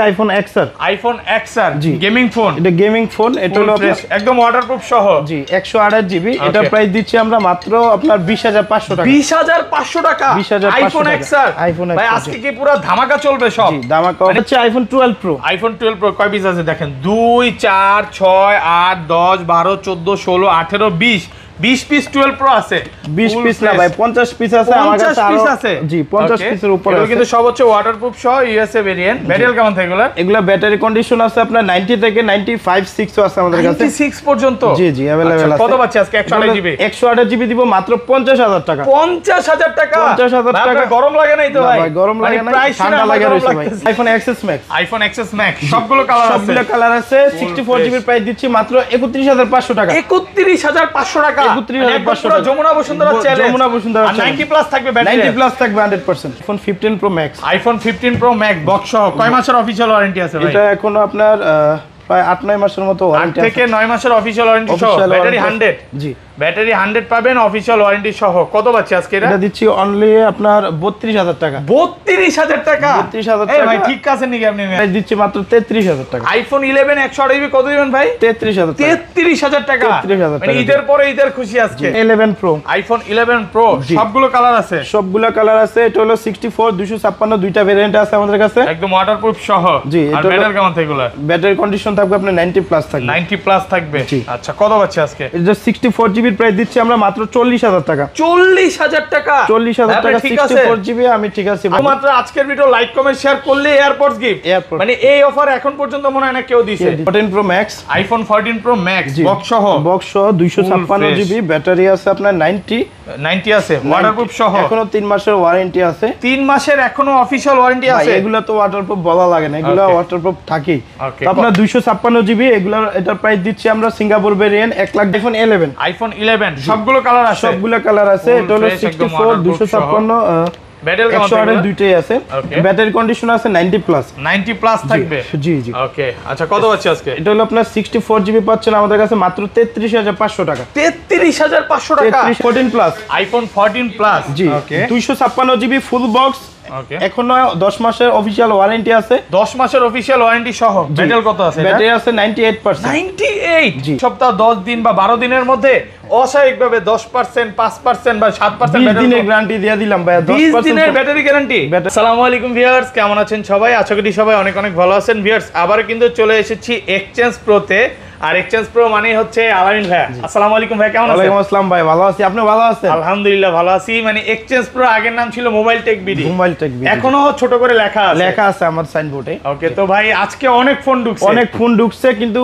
হচ্ছে iPhone XR. IPhone XR জি, gaming phone, এটা গেমিং ফোন, এটা হলো একদম ওয়াটারপ্রুফ সহ জি 128 GB। এটা প্রাইস দিচ্ছি আমরা মাত্র আপনার 20500 টাকা। 20500 টাকা আইফোন এক্সআর। ভাই আজকে কি পুরো ধামাকা চলবে সব। জি ধামাকা হচ্ছে আইফোন 12 প্রো। আইফোন 12 প্রো কয় পিস আছে দেখেন, 2 4 6 8 10 12 14 16 18 20 20 পিস 12 প্রো আছে। 20 পিস না ভাই 50 পিস আছে আমার কাছে। 50 পিস আছে জি, 50 পিসের উপরে আছে। কিন্তু সব হচ্ছে ওয়াটারপ্রুফ সহ ইউএসএ ভেরিয়েন্ট। ব্যাটারি কেমন থাকে এগুলা? এগুলা ব্যাটারি কন্ডিশন আছে আপনার 90 থেকে 95 আছে আমাদের কাছে, 96 পর্যন্ত জি জি अवेलेबल আছে। কত বাচ্চা আজকে 128 GB 128 GB দিব মাত্র 50000 টাকা। 50000 টাকা 50000 টাকা। গরম লাগে নাই তো ভাই? ভাই গরম লাগে না, ঠান্ডা লাগে রইছে ভাই। IPhone XS max, iPhone XS max সবগুলো কালার আছে, সবগুলো কালার আছে। 64 GB এর প্রাইস দিচ্ছি মাত্র 31500 টাকা। 31500 টাকা। ঈদের পরে ঈদের খুশি আজকে 11 প্রো, আইফোন 11 প্রো সবগুলো কালার আছে, সবগুলো কালার আছে। এটা হলো 64 256 দুইটা ভেরিয়েন্ট আছে আমাদের কাছে, একদম ওয়াটারপ্রুফ সহ জি। আর ব্যাটারি কেমন থাকে এগুলা? ব্যাটারি কন্ডিশন থাকবে আপনার 90+ থাকবে, 90+ থাকবে। আচ্ছা কত আছে আজকে? এটা 64 জিবি প্রাইস দিচ্ছি আমরা মাত্র 40000 টাকা। 40000 টাকা 40000 টাকা 64 জিবি আমি ঠিক আছে। মাত্র আজকের ভিডিও লাইক কমেন্ট শেয়ার করলে এয়ারপডস গিফট, মানে এই অফার এখন পর্যন্ত মনে হয় না কেউ দিয়েছে। 14 pro max, iPhone 14 pro max box সহ, বক্স সহ 256 জিবি ব্যাটারি আছে আপনার 90 আছে, ওয়াটারপ্রুফ সহ, এখনো 3 মাসের ওয়ারেন্টি আছে। 3 মাসের এখনো অফিশিয়াল ওয়ারেন্টি আছে। এগুলো তো ওয়াটারপ্রুফ বলা লাগে না, এগুলো ওয়াটারপ্রুফ থাকে। তো আপনার 256 জিবি এগুলা, এটার প্রাইস দিচ্ছি আমরা সিঙ্গাপুর ভেরিয়েন্ট 1 লাখ। আইফোন 11 সবগুলো কালার আছে, সবগুলো কালার আছে। এটা হলো 64 256 ব্যাটারি কন্ডিশন দুইটাই আছে। ব্যাটারি কন্ডিশন আছে 90+ থাকবে জি জি ওকে। আচ্ছা কত আছে আজকে? এটা হলো আপনার 64 জিবি পাচ্ছেন আমাদের কাছে মাত্র 33500 টাকা। 33500 টাকা 14+ আইফোন 14+ জি ওকে। 256 জিবি ফুল বক্স, এখনো 10 মাসের অফিশিয়াল ওয়ারেন্টি আছে, 10 মাসের অফিশিয়াল ওয়ারেন্টি সহ। ব্যাটারি কত আছে? ব্যাটারি আছে 98% 98 সপ্তাহ 10 দিন বা 12 দিনের মধ্যে অস্বাভাবিকভাবে 10% 5% বা 7% ব্যাটারি দিনের গ্যারান্টি দিয়ে দিলাম ভাই, 10% দিনের ব্যাটারি গ্যারান্টি। আসসালামু আলাইকুম ভিউয়ার্স, কেমন আছেন সবাই? আশা করি সবাই অনেক অনেক ভালো আছেন ভিউয়ার্স। আবার কিন্তু চলে এসেছি এক্সচেঞ্জ প্রোতে। আর এক্সচেঞ্জ প্রো মানে হচ্ছে আলামিন ভাই। আসসালামু আলাইকুম ভাই, কেমন আছেন? ওয়া আলাইকুম আসসালাম ভাই, ভালো আছি। আপনি ভালো আছেন? আলহামদুলিল্লাহ ভালো আছি। মানে এক্সচেঞ্জ প্রো আগের নাম ছিল mobile tech BD, mobile tech BD, এখনো ছোট করে লেখা আছে আমার সাইনবোর্ডে। ওকে, তো ভাই আজকে অনেক ফোন ঢুকছে কিন্তু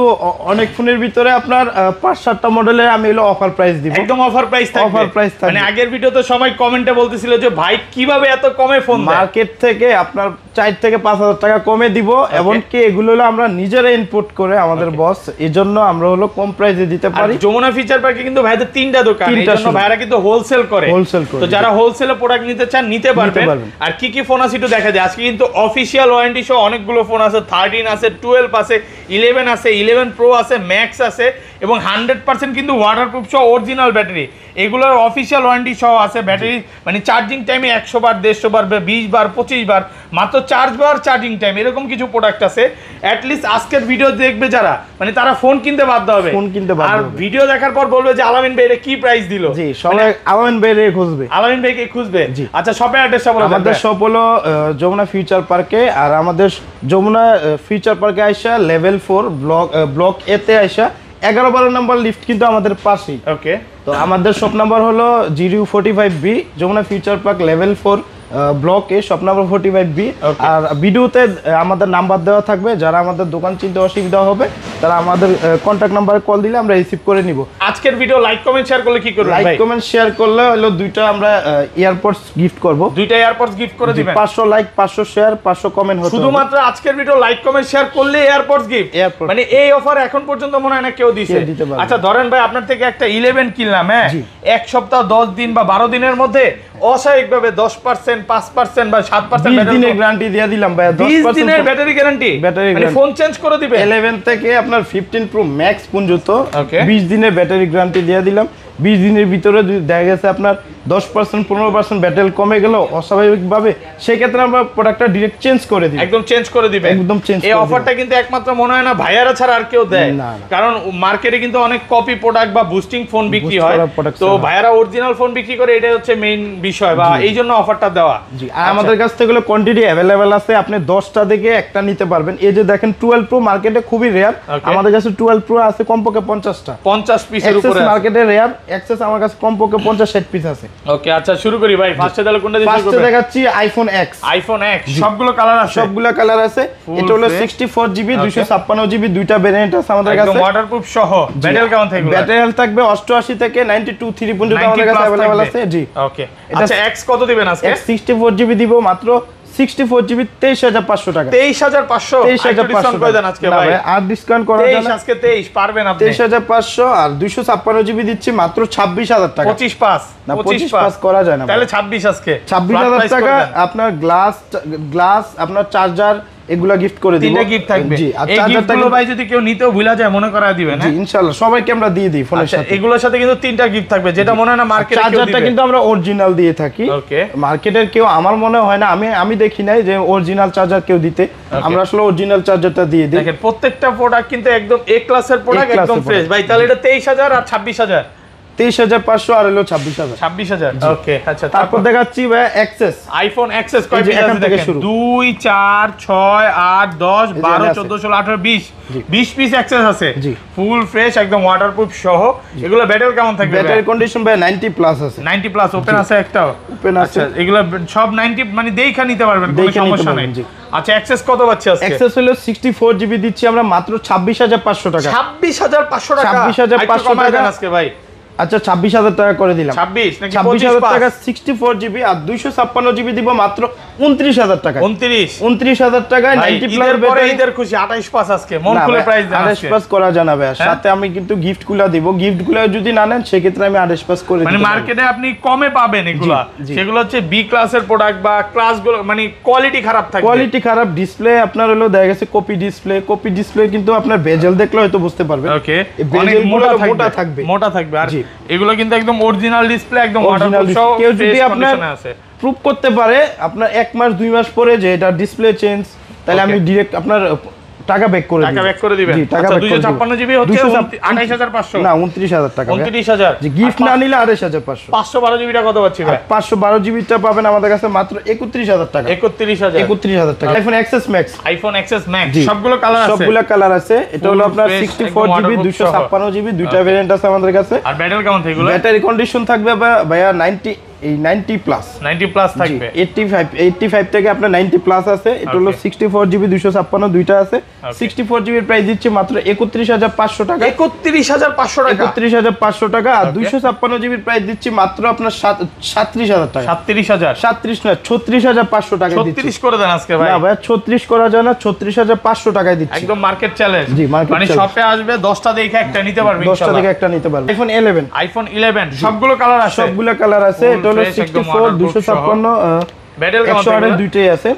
অনেক ফোনের ভিতরে আপনার 5-7টা মডেলে আমি হলো অফার প্রাইস দিব, একদম অফার প্রাইস থাকবে, অফার প্রাইস থাকবে। মানে আগের ভিডিওতে সবাই কমেন্টে বলতেছিল যে ভাই কিভাবে এত কমে ফোন দেন? মার্কেট থেকে আপনার 4 থেকে 5000 টাকা কমে দিব, এবং কি এগুলো হলো আমরা নিজেরা ইনপুট করে আমাদের বস, এজন্য আমরা হলো কম প্রাইসে দিতে পারি। যমুনা ফিচার পার্কে কিন্তু ভাইদের 3টা দোকান, এজন্য ভাইরা কিন্তু হোলসেল করে। তো যারা হোলসেলে প্রোডাক্ট নিতে চান নিতে পারবেন। আর কি কি ফোন আছে একটু দেখা যায়। আজকে কিন্তু অফিশিয়াল ওয়ারেন্টি সহ অনেকগুলো ফোন আছে, 13 আছে, 12 আছে, 11 আছে, 11 প্রো আছে, ম্যাক্স আছে, এবং 100% কিন্তু ওয়াটারপ্রুফ সহ অরিজিনাল ব্যাটারি। এগুলোর অফিশিয়াল ওয়ারেন্টি সহ আছে। ব্যাটারি মানে চার্জিং টাইমে 100 বার 150 বার 20 বার 25 বার মাত্র 4 বার চার্জিং টাইম, এরকম কিছু প্রোডাক্ট আছে। অ্যাট লিস্ট আজকের ভিডিও দেখবে যারা, মানে তারা ফোন কিনতে বাধ্য হবে। আর ভিডিও দেখার পর বলবে যে আলামিন ভাই এটা কি প্রাইস দিল। জি সবাই আলামিন ভাইকে খুঁজবে জি। আচ্ছা শপের অ্যাড্রেসটা বলো। আমাদের শপ হলো যমুনা ফিউচার পার্কে। আর আমাদের যমুনা ফিউচার পার্কে আইসা লেভেল 4 ব্লক এ তে আইসা 11-12 নাম্বার লিফট কিন্তু আমাদের পাশেই। ওকে, তো আমাদের শপ নাম্বার হলো GU45B, Jamuna future park level 4 ব্লকে, শপ নাম্বার 45B। আর ভিডিওতে আমাদের নাম্বার দেওয়া থাকবে, যারা আমাদের দোকান চিনতে অসুবিধা হবে তারা আমাদের কন্টাক্ট নাম্বারে কল দিলে আমরা রিসিভ করে নিব। আজকের ভিডিও লাইক কমেন্ট শেয়ার করলে কি করব ভাই? লাইক কমেন্ট শেয়ার করলে হলো দুইটা আমরা ইয়ারপডস গিফট করব, দুইটা ইয়ারপডস গিফট করে দিবেন। 500 লাইক 500 শেয়ার 500 কমেন্ট হবে। শুধুমাত্র আজকের ভিডিও লাইক কমেন্ট শেয়ার করলে ইয়ারপডস গিফট, মানে এই অফার এখন পর্যন্ত মনে হয় না কেউ দিয়েছে। আচ্ছা ধরেন ভাই আপনার থেকে একটা 11 কিনলাম, হ্যাঁ, এক সপ্তাহ 10 দিন বা 12 দিনের মধ্যে অস্বাভাবিকভাবে 10% 5% বা 7% ব্যাটারি গ্যারান্টি দিয়ে দিলাম ভাই, 10% দিনের ব্যাটারি গ্যারান্টি। মানে ফোন চেঞ্জ করে দিবে 11 থেকে আপনার 15 প্রো ম্যাক্স পর্যন্ত 20 দিনের ব্যাটারি গ্যারান্টি দিয়ে দিলাম। 20 দিনের ভিতরে দেখা গেছে আপনার 10% 15% ব্যাটারি কমে গেল অস্বাভাবিকভাবে, সেই ক্ষেত্রে আমরা প্রোডাক্টটা ডাইরেক্ট চেঞ্জ করে দিই, একদম চেঞ্জ করে দিবেন একদম চেঞ্জ। এই অফারটা কিন্তু একমাত্র মনে হয় না ভাইয়ারা ছাড়া আর কেউ দেয়, কারণ মার্কেটে কিন্তু অনেক কপি প্রোডাক্ট বা বুস্টিং ফোন বিক্রি হয়, তো ভাইয়ারা অরিজিনাল ফোন বিক্রি করে, এটাই হচ্ছে মেইন বিষয় বা এইজন্য অফারটা দেওয়া। আর আমাদের কাছ থেকে কোয়ান্টিটি অ্যাভেলেবেল আছে, আপনি 10টা থেকে একটা নিতে পারবেন। এই যে দেখেন 12 প্রো মার্কেটে খুবই রেয়ার, আমাদের কাছে 12 প্রো আছে কমপক্ষে 50টা, 50 পিসের উপরে আছে মার্কেটে রেয়ার। এক্সেস আমার কাছে কমপক্ষে 50-60 পিস আছে। ওকে আচ্ছা শুরু করি ভাই, ফার্স্টে তাহলে কোনটা দিয়ে শুরু করব? ফার্স্টে দেখাচ্ছি iPhone X। iPhone X সবগুলো কালার আছে, সবগুলো কালার আছে। এটা হলো 64GB 256GB দুইটা ভেরিয়েন্ট আছে আমাদের কাছে, একদম ওয়াটারপ্রুফ সহ। ব্যাটারি কেমন থাকবে? ব্যাটারি থাকবে 88 থেকে 92 3.2 আমাদের কাছে अवेलेबल আছে। জি ওকে আচ্ছা X কত দিবেন আজকে? X 64GB দিব মাত্র 64GB 23500 টাকা। 23500 23500 কই দেন আজকে ভাই? আর ডিসকাউন্ট করা যাবে 23 আজকে 23 পারবেন আপনি 23500। আর 256GB দিচ্ছি মাত্র 26000 টাকা। 25 না 25 করা যায় না তাহলে 26 আজকে 26000 টাকা। আপনার গ্লাস আপনার চার্জার এগুলা গিফট করে দিব, তিনটা গিফট থাকবে। জি আর চার্জারটা গুলো ভাই যদি কেউ নিতেও ভুলা যায় মনে করায় দিবেন। হ্যাঁ জি ইনশাআল্লাহ সবাইকে আমরা দিয়ে দিই ফোনের সাথে। এগুলোর সাথে কিন্তু তিনটা গিফট থাকবে, যেটা মনে হয় না মার্কেটে কেউ দিবে। চার্জারটা কিন্তু আমরা অরিজিনাল দিয়ে থাকি, ওকে মার্কেটের কেউ আমার মনে হয় না, আমি দেখি নাই যে অরিজিনাল চার্জার কেউ দিতে, আমরা আসলে অরিজিনাল চার্জারটা দিয়ে দিই। দেখেন প্রত্যেকটা প্রোডাক্ট কিন্তু একদম এ ক্লাসের প্রোডাক্ট, একদম ফ্রেশ ভাই। তাহলে এটা 23000 আর 26000, 23500 আর হলো 26000, 26000। ওকে আচ্ছা তারপর দেখাচ্ছি ভাই এক্সেস, আইফোন এক্সেস কয় পিস আছে দেখেন? 2 4 6 8 10 12 14 16 18 20 20 পিস এক্সেস আছে, ফুল ফ্রেশ একদম ওয়াটারপ্রুফ সহ। এগুলো ব্যাটারি কেমন থাকবে? ব্যাটারি কন্ডিশন ভাই 90 প্লাস আছে, 90 প্লাস। ওপেন আছে একটাও? ওপেন আছে। আচ্ছা এগুলো সব 90 মানে দেইখা নিতে পারবেন, কোনো সমস্যা নাই। আচ্ছা এক্সেস কত পাচ্ছি আজকে? এক্সেস হলো 64GB দিচ্ছি আমরা মাত্র 26500 টাকা। 26500 টাকা 26500 টাকা আজকে ভাই। আচ্ছা 26000 টাকা করে দিলাম, 26 নাকি 25000 টাকা। 64GB আর 256GB দিব মাত্র 29000 টাকা। 29000 টাকা 90 প্লাস ব্যাটারি। এদের খুশি 28 পাস আজকে, মন খুলে প্রাইস দেন। 28 পাস করা জানাবে, আর সাথে আমি কিন্তু গিফটগুলো দিব। গিফটগুলো যদি না নেন সেই ক্ষেত্রে আমি 28 পাস করে দিই, মানে মার্কেটে আপনি কমে পাবেন এগুলা। সেগুলো হচ্ছে বি ক্লাসের প্রোডাক্ট বা ক্লাসগুলো মানে কোয়ালিটি খারাপ থাকে, কোয়ালিটি খারাপ। ডিসপ্লে আপনার হলো দেখা গেছে কপি ডিসপ্লে, কপি ডিসপ্লে কিন্তু আপনার বেজেল দেখলে হয়তো বুঝতে পারবেন। ওকে বেজেল মোটা থাকবে, মোটা থাকবে। আর এগুলো কিন্তু একদম অরিজিনাল ডিসপ্লে, একদম ওয়াটারপ্রুফ সহ। কেউ যদি আপনার প্রুফ করতে পারে আপনার 1 মাস 2 মাস পরে যে এটা ডিসপ্লে চেঞ্জ, তাহলে আমি ডাইরেক্ট আপনার টাকা ব্যাক করে দিই। টাকা ব্যাক করে দিবেন? জি টাকা ব্যাক। 256GB হচ্ছে 28500 না 29000 টাকা। 29000 জি। গিফট না নিলে 28500। 512GB টা কত পাচ্ছি ভাই? 512GB টা পাবেন আমাদের কাছে মাত্র 31000 টাকা। 31000 টাকা। iPhone XS Max, iPhone XS Max সবগুলো কালার আছে, সবগুলো কালার আছে। এটা হলো আপনার 64GB 256GB দুইটা ভেরিয়েন্ট আছে আমাদের কাছে। আর ব্যাটারি কেমন থাকে এগুলো? ব্যাটারি কন্ডিশন থাকবে ভাইয়া 90 প্লাস, 90 প্লাস থাকবে। 85 থেকে আপনার 90 প্লাস আছে। এটা হলো 64GB 256 দুইটা আছে। 64GB এর প্রাইস দিচ্ছে মাত্র 31500 টাকা। 31500 টাকা, 31500 টাকা। আর 256GB এর প্রাইস দিচ্ছে মাত্র আপনার 37000 টাকা। 37000 না 36500 টাকা দিচ্ছি। 36 করে দেন আজকে ভাই। না ভাই 36 করা যায় না, 36500 টাকায় দিচ্ছি, একদম মার্কেট চ্যালেঞ্জ। জি মার্কেট চ্যালেঞ্জ, মানে শপে আসবে 10টা দেখে একটা নিতে পারবে ইনশাআল্লাহ, 10টা দেখে একটা নিতে পারবে। iPhone 11, iPhone 11 সবগুলো কালার আছে, সবগুলো কালার আছে। 64 256 ব্যাটারি কেমন? দুইটাই আছে।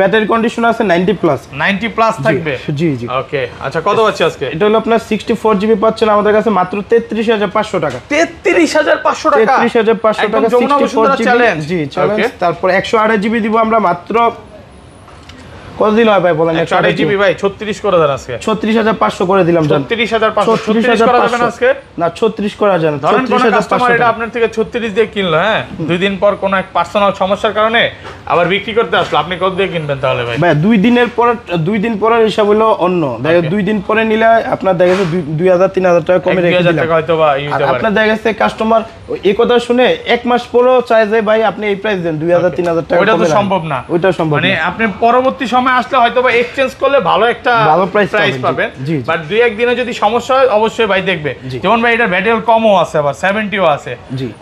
ব্যাটারি কন্ডিশন আছে 90 প্লাস, 90 প্লাস থাকবে। জি জি ওকে আচ্ছা কত আছে আজকে? এটা হলো আপনার 64GB পাচ্ছেন আমাদের কাছে মাত্র 33500 টাকা। 33500 টাকা, 33500 টাকা 64GB। জি চ্যালেঞ্জ। তারপর 128GB দিব আমরা মাত্র কত দিল ভাই বলেন? 128GB ভাই 36 করে দেন আজকে। 36500 করে দিলাম জান। 33500 36 করা যাবে না আজকে? না 36 করা যায় না। 33500 এটা আপনার থেকে 36 দিয়ে কিনলো, হ্যাঁ দুই দিন পর কোন এক পার্সোনাল সমস্যার কারণে আবার বিক্রি করতে আসলো, আপনি কত দিয়ে কিনবেন তাহলে ভাই? ভাই দুই দিন পরের হিসাব হলো অন্য, দেখো 2 দিন পরে নিলে আপনার দেখা গেছে 2000 3000 টাকা কমে রেখে দিলাম, 2000 টাকা হয়তো বা ইউজার। আর আপনার দেখা গেছে কাস্টমার এই কথা শুনে এক মাস পরেও চাই যে ভাই আপনি এই প্রাইস দেন 2000 3000 টাকা। ওটা তো সম্ভব না, ওটা সম্ভব না, মানে আপনি পরবর্তী আসলে হয়তো বা এক্সচেঞ্জ করলে ভালো একটা প্রাইস পাবেন, বাট দুই এক দিনে যদি সমস্যা হয় অবশ্যই ভাই দেখবে। যেমন ভাই এটা ব্যাটারি কমও আছে আবার 70 ও আছে।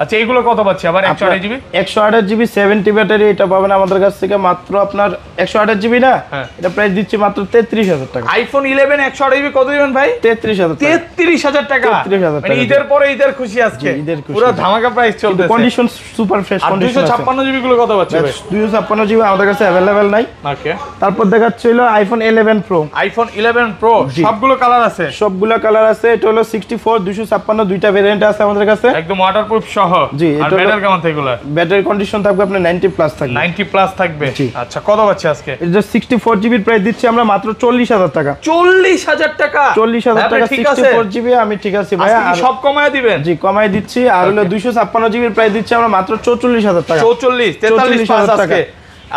আচ্ছা এগুলো কত পাচ্ছি আবার? 128GB 128GB 70 ব্যাটারি এটা পাবেন আমাদের কাছ থেকে মাত্র আপনার 128GB না, এটা প্রাইস দিচ্ছি মাত্র 33000 টাকা। iPhone 11 128GB কত দিবেন ভাই? 33000 টাকা। 33000 টাকা, 33000 টাকা। ঈদের পরে ঈদের খুশি আজকে, পুরো ধামাকা প্রাইস চলতেছে, condition super fresh condition. 256GB গুলো কত পাচ্ছি ভাই? 256GB আমাদের কাছে अवेलेबल নাই। ওকে তারপর দেখাচ্ছি হলো আইফোন 11 প্রো। আইফোন 11 প্রো সবগুলো কালার আছে, সবগুলো কালার আছে। এটা হলো 64 256 দুইটা ভেরিয়েন্ট আছে আমাদের কাছে, একদম ওয়াটারপ্রুফ সহ। জি, আর ব্যাটারি কেমন থাকবে? ব্যাটারি কন্ডিশন থাকবে আপনার 90+ থাকবে। আচ্ছা, কত আছে আজকে? এটা 64 জিবি প্রাইস দিচ্ছি আমরা মাত্র 40000 টাকা। 40000 টাকা, 40000 টাকা 64 জিবি। আমি ঠিক আছে ভাই, আজকে সব কমায় দিবেন? জি, কমায় দিচ্ছি। আর হলো 256 জিবি প্রাইস দিচ্ছি আমরা মাত্র 44000 টাকা। 44000 টাকা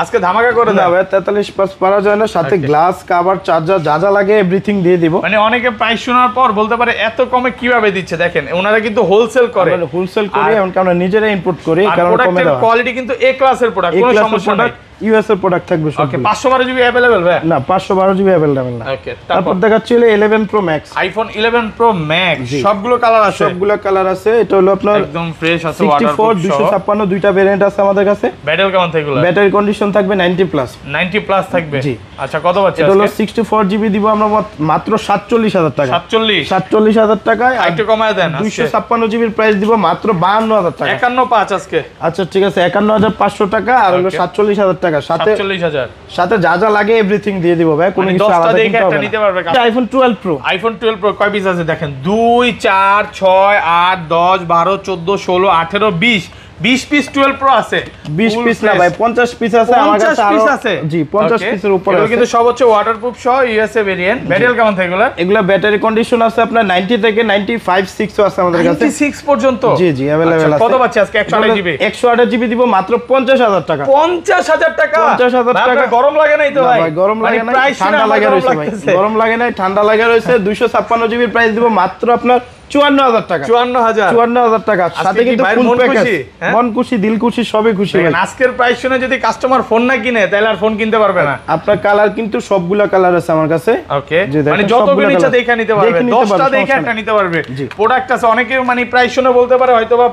আজকে ধামাকা করে দাও। 43 পারা যায় না, সাথে গ্লাস কভার, চার্জার, যা যা লাগে এভরিথিং দিয়ে দিব। মানে অনেকে প্রাইস শোনার পর বলতে পারে এত কমে কিভাবে দিচ্ছে। দেখেন ওনারা কিন্তু হোলসেল করে, হোলসেল করে আমরা নিজেরা ইম্পোর্ট করি। কারণ প্রোডাক্টের কোয়ালিটি কিন্তু এ ক্লাসের প্রোডাক্ট, কোনো সমস্যা নাই। ইউএস এর প্রোডাক্ট থাকবে। ওকে, 512 জিবি अवेलेबल ভাই? না, 512 জিবি अवेलेबल না। ওকে, তারপর দেখাচ্ছি হলো 11 pro max. IPhone 11 pro max সবগুলো কালার আছে, সবগুলো কালার আছে। এটা হলো আপনার একদম ফ্রেশ আছে, ওয়াটারপ্রুফ 256 দুইটা ভেরিয়েন্ট আছে আমাদের কাছে। ব্যাটারি কেমন থাকবে? ব্যাটারি কন্ডিশন থাকবে 90+ থাকবে। জি, আচ্ছা, কত আছে? এটা হলো 64 জিবি দিব আমরা মাত্র 47000 টাকা। 47000 টাকায় আইটু কমায় দেন। 256 জিবির প্রাইস দিব মাত্র 52000 টাকা। 51500 আজকে। আচ্ছা ঠিক আছে, 51500 টাকা। আর হলো 47000 সাথে 47000 যা যা লাগে এভরিথিং দিয়ে দিব ভাই, কোনো কিছু আলাদা একটা নিতে পারবে। IPhone 12 pro. আইফোন 12 প্রো কয় পিস আছে দেখেন? 2 4 6 8 10 12 14 16 18 20 20 পিস 12 প্রো আছে। 20 পিস না ভাই, 50 পিস আছে আমার কাছে। 50 পিস আছে? জি, 50 পিসের উপরে আছে। এগুলো কিন্তু সব হচ্ছে ওয়াটারপ্রুফ সহ ইউএসএ ভেরিয়েন্ট। ব্যাটারি কেমন থাকে এগুলো? এগুলো ব্যাটারি কন্ডিশন আছে আপনার 90 থেকে 95 আছে আমাদের কাছে, 96 পর্যন্ত। জি জি, अवेलेबल আছে। কত আছে আজকে? 128 জিবি। 128 জিবি দিব মাত্র 50000 টাকা। 50000 টাকা, 50000 টাকা। গরম লাগে নাই তো ভাই? গরম লাগে না, ঠান্ডা লাগে রইছে ভাই। গরম লাগে না, ঠান্ডা লাগে রইছে। 256 জিবির প্রাইস দিব মাত্র আপনার 54000 টাকা। 54000 টাকা সাথে কিন্তু ফুল প্যাকেজ। মন খুশি, দিল খুশি, সবই খুশি ভাই। আজকের প্রাইস শুনে যদি কাস্টমার ফোন না কিনে তাহলে আর ফোন কিনতে পারবে না। আপনার কালার কিন্তু সবগুলা কালার আছে আমার কাছে। ওকে, মানে যতগুলো ইচ্ছা দেখে নিতে পারবে, 10টা দেখে একটা নিতে পারবে। প্রোডাক্ট আছে অনেকে, মানে প্রাইস শুনে বলতে পারে হয়তোবা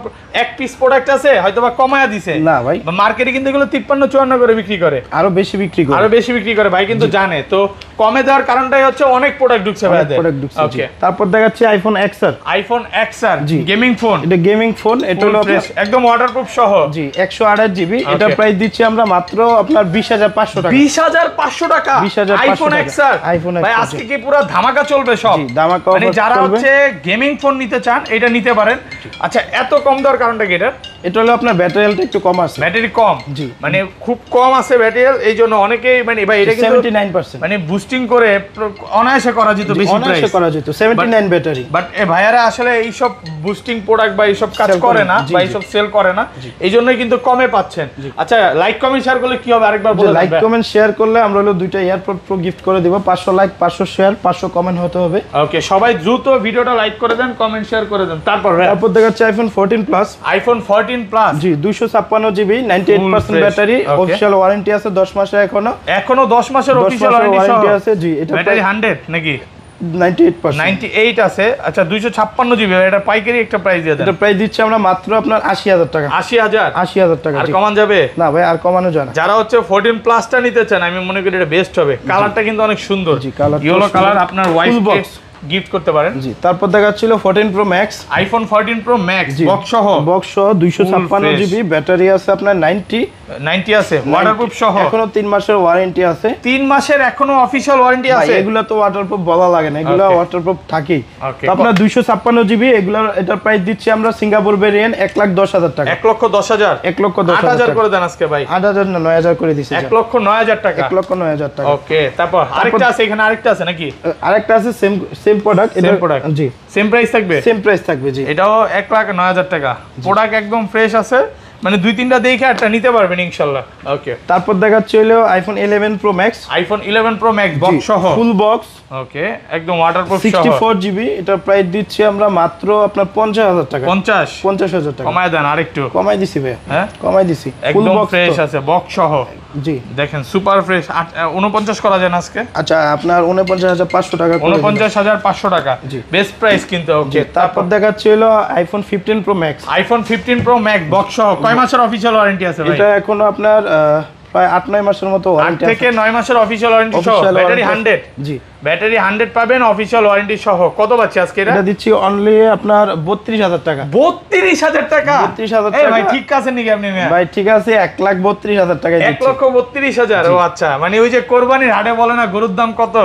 এক পিস প্রোডাক্ট আছে হয়তোবা কমায়া দিছে। না ভাই, মার্কেটে কিন্তু এগুলো 53 54 করে বিক্রি করে, আরো বেশি বিক্রি করে, আরো বেশি বিক্রি করে ভাই। কিন্তু জানে তো কমে দেওয়ার কারণটাই হচ্ছে অনেক প্রোডাক্ট ঢুকছে ভাই। ওকে, তারপর দেখাচ্ছি iPhone XR। IPhone XR gaming phone. এটা গেমিং ফোন। এটা হলো একদম ওয়াটারপ্রুফ সহ। জি, 128 জিবি। এটা প্রাইস দিচ্ছি আমরা মাত্র আপনার 20500 টাকা। 20500 টাকা আইফোন XR। আইফোন XR ভাই আজকে কি পুরো ধামাকা চলবে সব। জি, ধামাকা চলবে। মানে যারা হচ্ছে গেমিং ফোন নিতে চান এটা নিতে পারেন। আচ্ছা, এত কম দর কারণটা কি এটা? এটা হলো আপনার ব্যাটারিটা একটু কম আছে। ব্যাটারি কম? জি, মানে খুব কম আছে ব্যাটারি, এইজন্য অনেকেই মানে ভাই এটা কিন্তু 79% মানে বুস্টিং করে অনায়াসে করা যেত, বেশি প্রাইস অনায়াসে করা যেত। 79 ব্যাটারি। বাট এ ভাইয়ারা আসলে এই সব বুস্টিং প্রোডাক্ট বা এই সব কাজ করে না, বা এই সব সেল করে না, এইজন্যই কিন্তু কমে পাচ্ছেন। আচ্ছা, লাইক কমেন্ট শেয়ার করলে কি হবে আরেকবার বলুন? লাইক কমেন্ট শেয়ার করলে আমরা হলো দুইটা এয়ারপড প্রো গিফট করে দেব। 500 লাইক, 500 শেয়ার, 500 কমেন্ট হতে হবে। ওকে, সবাই দ্রুত ভিডিওটা লাইক করে দেন, কমেন্ট শেয়ার করে দেন। তারপর দেখাচ্ছি আইফোন 14 প্লাস। IPhone 14 plus. জি, 256 জিবি, 98% ব্যাটারি। অফিশিয়াল ওয়ারেন্টি আছে 10 মাসের। এখনো 10 মাসের অফিশিয়াল ওয়ারেন্টি আছে। জি, এটা ব্যাটারি 100 নাকি? 98 আছে। আচ্ছা, 256 জিবি। এটা পাইকারি একটা প্রাইস দিয়ে দেন। এটা প্রাইস দিচ্ছি আমরা মাত্র আপনার 80000 টাকা। 80000 টাকা। আর কমান যাবে না ভাই? আর কমানো যায় না। যারা হচ্ছে 14 প্লাসটা নিতে চান আমি মনে করি এটা বেস্ট হবে। কালারটা কিন্তু অনেক সুন্দর। জি, কালার ইয়েলো কালার। আপনার ওয়াইফ বক্স গিফট করতে পারেন। জি, তারপর দেখাচ্ছিল 14 pro max. IPhone 14 pro max box সহ। বক্স সহ 256 জিবি, ব্যাটারি আছে আপনার 90 আছে, ওয়াটারপ্রুফ সহ। এখনো 3 মাসের ওয়ারেন্টি আছে। 3 মাসের এখনো অফিশিয়াল ওয়ারেন্টি আছে। এগুলা তো ওয়াটারপ্রুফ বলা লাগে না, এগুলা ওয়াটারপ্রুফ থাকেই। আপনার 256 জিবি এগুলার এটা প্রাইস দিচ্ছি আমরা সিঙ্গাপুর ভেরিয়েন্ট 110000 টাকা। 110000 110000 করে দেন আজকে ভাই। 8000 না 9000 করে দিছি। 109000 টাকা। 109000 টাকা। ওকে, তারপর আরেকটা আছে, এখানে আরেকটা আছে নাকি? আরেকটা আছে সেম প্রোডাক্ট। এটার জি সেম প্রাইস থাকবে। সেম প্রাইস থাকবে। জি, এটাও 109000 টাকা। প্রোডাক্ট একদম ফ্রেশ আছে, মানে দুই তিনটা দেখে একটা নিতে পারবেন ইনশাআল্লাহ। ওকে, তারপর দেখাচ্ছি হলো iPhone 11 pro max. IPhone 11 pro max box সহ, ফুল বক্স। ওকে, একদম ওয়াটারপ্রুফ সহ 64 জিবি। এটা প্রাইস দিচ্ছি আমরা মাত্র আপনার 50000 টাকা। 50000 টাকা কমায় দেন আরেকটু। কমায় দিছি ভাই। হ্যাঁ, কমায় দিছি। একদম ফ্রেশ আছে বক্স সহ। জি, দেখেন সুপার ফ্রেশ। 49 করা যান আজকে। আচ্ছা, আপনার 49500 টাকা। 49500 টাকা বেস্ট প্রাইস কিন্তু। ওকে, তারপর দেখাচ্ছি হলো iPhone 15 pro max. IPhone 15 pro max box সহ। কয় মাসের অফিশিয়াল ওয়ারেন্টি আছে ভাই? এটা এখনো আপনার প্রায় 8-9 মাসের মতো, 8 থেকে 9 মাসের অফিশিয়াল ওয়ারেন্টি সহ ব্যাটারি 100। জি, ব্যাটারি 100 পাবেন অফিশিয়াল ওয়ারেন্টি সহ। কত বাচ্চা আজকে এটা দিচ্ছি অনলি আপনার 32000 টাকা। 32000 টাকা 32000 টাকা ভাই ঠিক আছে নাকি আপনি? ভাই ঠিক আছে 132000 টাকা দিচ্ছি। 132000। ও আচ্ছা, মানে ওই যে কুরবানির হাটে বলে না গরুর দাম কত,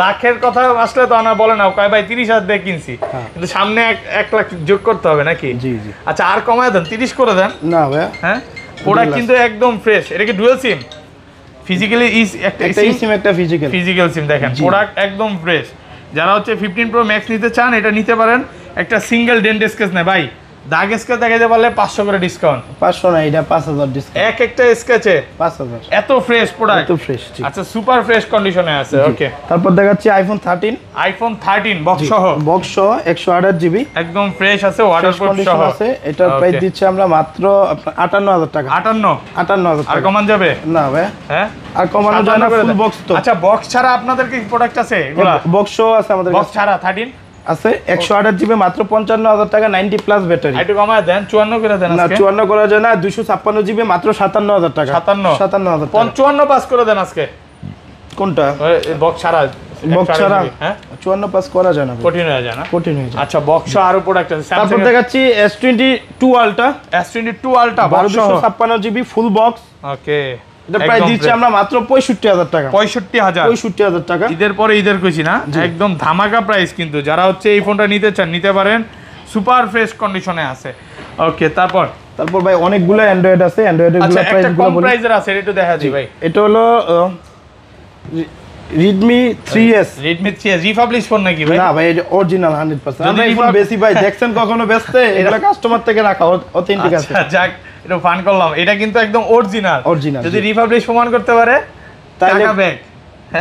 লাখের কথা আসলে তো আনা বলে না, কয় ভাই 30000 দিয়ে কিনছি, কিন্তু সামনে 1 লাখ যোগ করতে হবে নাকি? জি জি। আচ্ছা আর কমায় দেন, 30 করে দেন। না ভাই, হ্যাঁ প্রোডাক্ট কিন্তু একদম ফ্রেশ। এটা কি ডুয়াল সিম? ফিজিক্যালি একটা সিম, একটা ফিজিক্যাল সিম। দেখেন প্রোডাক্ট একদম ফ্রেশ। যারা হচ্ছে 15 প্রো ম্যাক্স নিতে চান এটা নিতে পারেন। একটা সিঙ্গেল ডেন্ট স্কেচ নেই ভাই, দাগ স্কেচ দেখাতে পারলে 500 করে ডিসকাউন্ট। 500 না, এটা 5000 ডিসকাউন্ট এক একটা স্কেচে, 5000। এত ফ্রেশ প্রোডাক্ট, এত ফ্রেশ। আচ্ছা সুপার ফ্রেশ কন্ডিশনে আছে। ওকে, তারপর দেখাচ্ছি আইফোন 13। আইফোন 13 বক্স সহ, বক্স সহ 128 জিবি একদম ফ্রেশ আছে, ওয়াটারপ্রুফ সহ আছে। এটার প্রাইস দিচ্ছি আমরা মাত্র 58000 টাকা। 58000 আর কমান যাবে না ভাই? হ্যাঁ আর কমানো যায় না, ফুল বক্স তো। আচ্ছা বক্স ছাড়া আপনাদের কি প্রোডাক্ট আছে? এগুলা বক্স সহ আছে আমাদের কাছে। বক্স ছাড়া 13 আছে 128 জিবি মাত্র 55000 টাকা, 90 প্লাস ব্যাটারি। একটু কমায় দেন, 54 করে দেন। আজকে না 54 করা যায় না, 256 জিবি মাত্র 57000 টাকা। 57000 55 পাস করে দেন আজকে। কোনটা বক্স ছাড়া? বক্স ছাড়া 54 পাস করা যায় না, কঠিন হয়ে যায় না? কঠিন হয়ে যায়। আচ্ছা বক্স আর প্রোডাক্ট আছে। তারপর দেখাচ্ছি S22 ultra. S22 ultra 256 GB full box. Okay, এটা প্রাইস দিচ্ছি আমরা মাত্র 65000 টাকা। 65000 টাকা ঈদের পরে, ঈদের কইছি না, একদম ধামাকা প্রাইস। কিন্তু যারা হচ্ছে এই ফোনটা নিতে চান নিতে পারেন, সুপার ফ্রেশ কন্ডিশনে আছে। ওকে, তারপর তারপর ভাই অনেকগুলো অ্যান্ড্রয়েড আছে। অ্যান্ড্রয়েডের গুলো প্রাইস গুলো বলি। আচ্ছা একটা কম প্রাইসের আছে, এটা একটু দেখা দি ভাই। এটা হলো Redmi 3S। Redmi 3S refurbished phone নাকি ভাই? না ভাই এটা অরিজিনাল 100%। আমরা এই ফোন বেশি ভাই দেখছেন কখনো বেচতে? এগুলা কাস্টমার থেকে রাখা, অথেন্টিক আছে। আচ্ছা যাক, এটা ফান করলাম। এটা কিন্তু একদম অরিজিনাল। যদি রিফাবলিশ প্রমাণ করতে পারে তাহলে ব্যাক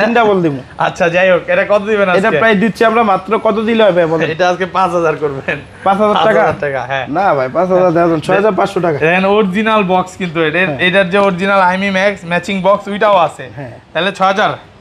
তিনটা বল দিব। আচ্ছা যাই হোক, এটা কত দিবেন আজকে? এটা প্রাইস দিচ্ছি আমরা মাত্র কত দিলে হবে বলেন? এটা আজকে 5000 করবেন। 5000 টাকা? হ্যাঁ। না ভাই 5000 দেন, 6500 টাকা। দেখেন অরিজিনাল বক্স কিন্তু এটা, এটার যে অরিজিনাল আইমি ম্যাক্স ম্যাচিং বক্স ওইটাও আছে। হ্যাঁ তাহলে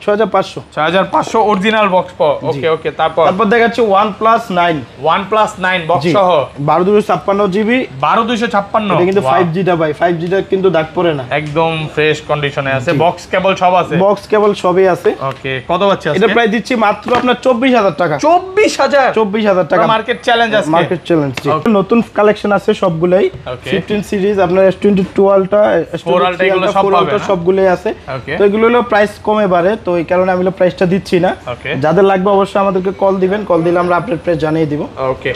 6500 অরিজিনাল বক্স। ওকে ওকে, তারপর তারপর দেখাচ্ছি OnePlus 9। OnePlus 9 বক্স সহ 12256 জিবি। 12256 এটা কিন্তু 5G টা ভাই, 5G টা কিন্তু দাগ পড়ে না, একদম ফ্রেশ কন্ডিশনে আছে। বক্স কেবল সব আছে, বক্স কেবল সবই আছে। ওকে, কত আছে আজকে? এটা প্রাইস দিচ্ছি মাত্র আপনার 24000 টাকা। 24000 টাকা মার্কেট চ্যালেঞ্জ আছে, মার্কেট চ্যালেঞ্জ। নতুন কালেকশন আছে সবগুলাই, 15 সিরিজ আপনার S22 Ultra, S4 Ultra এগুলো সব পাবেন, সবগুলাই আছে। তো এগুলো হলো প্রাইস কমে বাড়ে, তো এই কারণে আমি প্রাইসটা দিচ্ছি না। যাদের লাগবে অবশ্যই আমাদেরকে কল দিবেন, কল দিলে আমরা আপনার প্রাইস জানিয়ে দিব। ওকে।